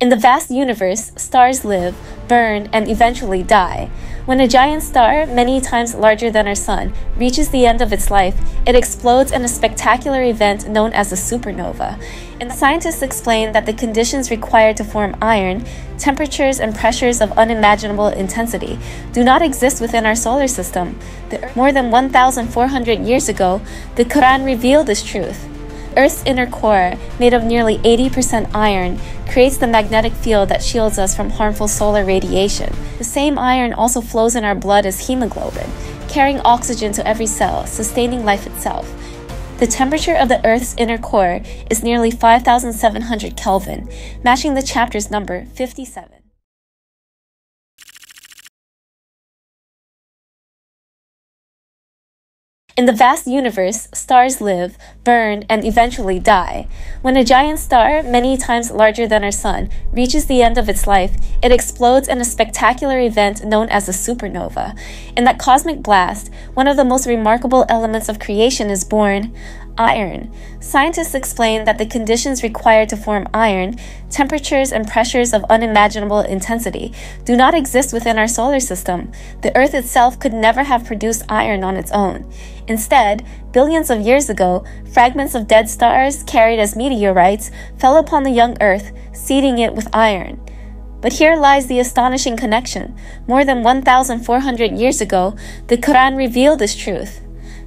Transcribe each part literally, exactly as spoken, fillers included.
In the vast universe, stars live, burn, and eventually die. When a giant star, many times larger than our Sun, reaches the end of its life, it explodes in a spectacular event known as a supernova. And scientists explain that the conditions required to form iron, temperatures and pressures of unimaginable intensity, do not exist within our solar system. More than one thousand four hundred years ago, the Qur'an revealed this truth. Earth's inner core, made of nearly eighty percent iron, creates the magnetic field that shields us from harmful solar radiation. The same iron also flows in our blood as hemoglobin, carrying oxygen to every cell, sustaining life itself. The temperature of the Earth's inner core is nearly five thousand seven hundred Kelvin, matching the chapter's number fifty-seven. In the vast universe, stars live, burn, and eventually die. When a giant star, many times larger than our Sun, reaches the end of its life, it explodes in a spectacular event known as a supernova. In that cosmic blast, one of the most remarkable elements of creation is born: iron. Scientists explain that the conditions required to form iron, temperatures and pressures of unimaginable intensity, do not exist within our solar system. The Earth itself could never have produced iron on its own. Instead, billions of years ago, fragments of dead stars, carried as meteorites, fell upon the young Earth, seeding it with iron. But here lies the astonishing connection. More than one thousand four hundred years ago, the Qur'an revealed this truth.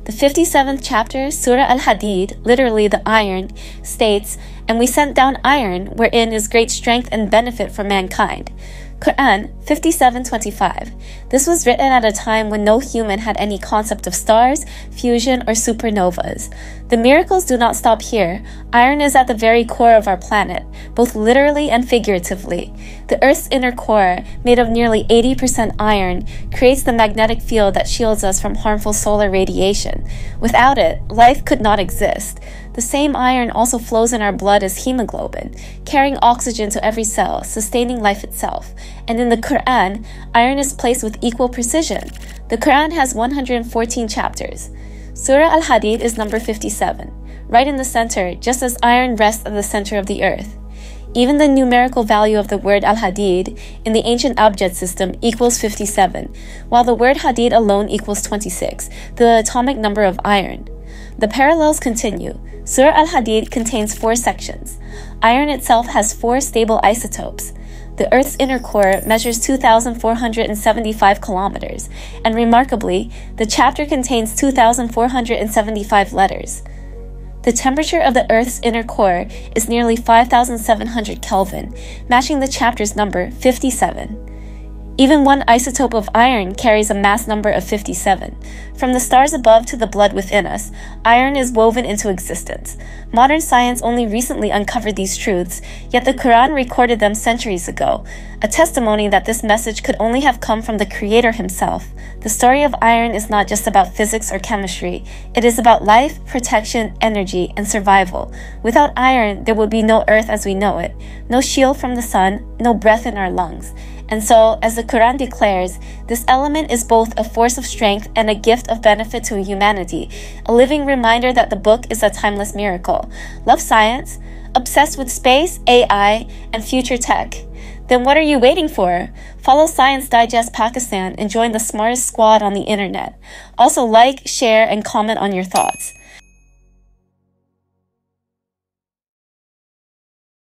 The fifty-seventh chapter, Surah Al-Hadid, literally the iron, states, "And we sent down iron, wherein is great strength and benefit for mankind." Qur'an fifty-seven twenty-five. This was written at a time when no human had any concept of stars, fusion, or supernovas. The miracles do not stop here. Iron is at the very core of our planet, both literally and figuratively. The Earth's inner core, made of nearly eighty percent iron, creates the magnetic field that shields us from harmful solar radiation. Without it, life could not exist. The same iron also flows in our blood as hemoglobin, carrying oxygen to every cell, sustaining life itself. And in the Qur'an, iron is placed with equal precision. The Qur'an has one hundred fourteen chapters. Surah Al-Hadid is number fifty-seven, right in the center, just as iron rests at the center of the Earth. Even the numerical value of the word Al-Hadid in the ancient Abjad system equals fifty-seven, while the word Hadid alone equals twenty-six, the atomic number of iron. The parallels continue. Surah Al-Hadid contains four sections. Iron itself has four stable isotopes. The Earth's inner core measures two thousand four hundred seventy-five kilometers, and remarkably, the chapter contains two thousand four hundred seventy-five letters. The temperature of the Earth's inner core is nearly five thousand seven hundred Kelvin, matching the chapter's number fifty-seven. Even one isotope of iron carries a mass number of fifty-seven. From the stars above to the blood within us, iron is woven into existence. Modern science only recently uncovered these truths, yet the Qur'an recorded them centuries ago, a testimony that this message could only have come from the Creator himself. The story of iron is not just about physics or chemistry. It is about life, protection, energy, and survival. Without iron, there would be no Earth as we know it, no shield from the sun, no breath in our lungs. And so, as the Qur'an declares, this element is both a force of strength and a gift of benefit to humanity, a living reminder that the book is a timeless miracle. Love science? Obsessed with space, A I, and future tech? Then what are you waiting for? Follow Science Digest Pakistan and join the smartest squad on the internet. Also like, share, and comment on your thoughts.